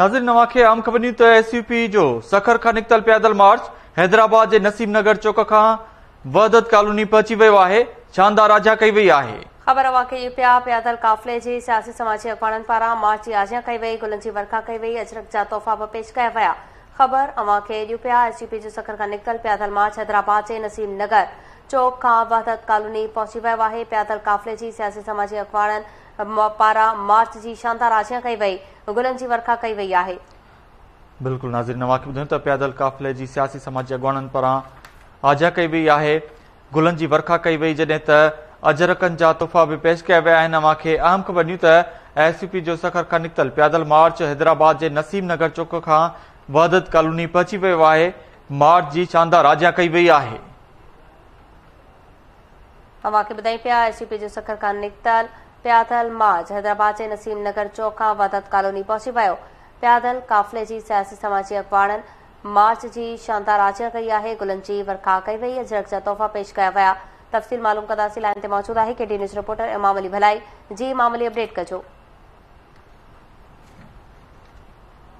नाज़रीन नवाखे आम खबरनी तो SUP जो सखर का निकतल पैदल मार्च हैदराबाद के नसीम नगर चौक का वहदत कॉलोनी पहुंची वो है। शानदार आजा कई वही है। खबर वाकई पिया पैदल काफ़िले के सियासी समाजी अगवाणन पारा मार्च की आजा कई वही, गुलन की वर्खा कई वही, अजरक जा तोहफा भी पेश किया वया। खबर अवा के एॾियूं पिया SUP जो सखर का निकतल पैदल मार्च हैदराबाद के नसीम नगर चौक का वहदत कॉलोनी पहुंची वो है। पैदल काफ़िले की सियासी समाजी अगवाणन पारा मार्च की शानदार आजियां कई वही, गुलन की वर्खा कई वही है। बिल्कुल नाज़रीन नवाखे बुधायूं त पैदल काफ़िले की सियासी समाजी अगवाणन पारा आजियां कई वही है, गुलन की वर्खा कई वही, जडे त अजरकन जा तोहफा भी पेश किया वया आहिनि। नवाखे अहम खबर ॾियूं त SUP जो सखर खां निकतल पैदल मार्च हैदराबाद के नसीम नगर चौक का वहदत कॉलोनी पहुंची वो है। मार्च की शानदार आजियां कई वही है। अवाखे बुधाई पिया SUP जो सखर खां निकतल पैदल मार्च हैदराबाद के नसीम नगर चौक का वहदत कॉलोनी पहुंची वो। पैदल काफ़िले की सियासी समाजी अगवाणन मार्च की शानदार आजियां कई है, गुलन की वर्खा कई वही, अजरक जा तोहफा पेश किया वया। तफसील मालूम कदासी लाइन ते मौजूद है KD न्यूज़ रिपोर्टर इमाम अली भलाई। जी इमाम अली अपडेट कजो।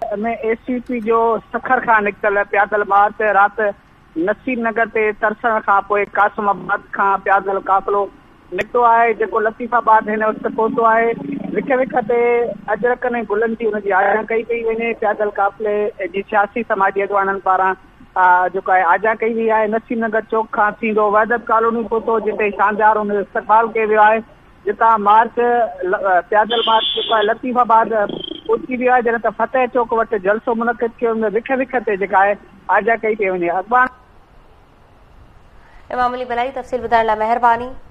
SUP जो सखर का निकतल पैदल मार्च रात नसीम नगर से तरसण का कासिमाबाद का पैदल काफ़िलो निकतो है, जो लतीफाबाद इन वक्त पहुंचो है। विख विख से अजरकन ए गुलन की उनकी आजा कई पी वे। पैदल काफ़िले की सियासी समाजी अगवाणन पारा जो है आजा कई हुई है। नसीम नगर चौक का वहदत कॉलोनी पहुंचो, जिते शानदार उन इस्तकबाल किया वो है। जिता मार्च पैदल मार्च जो है लतीफाबाद पहुंची वो है, जैसे फतेह चौक वट जलसो मुनक़िद किया। विख विख से जो है आजा कई पी वे। अगवान इमाम अली भलाई तफसील बुधाइण लाइ मेहरबानी।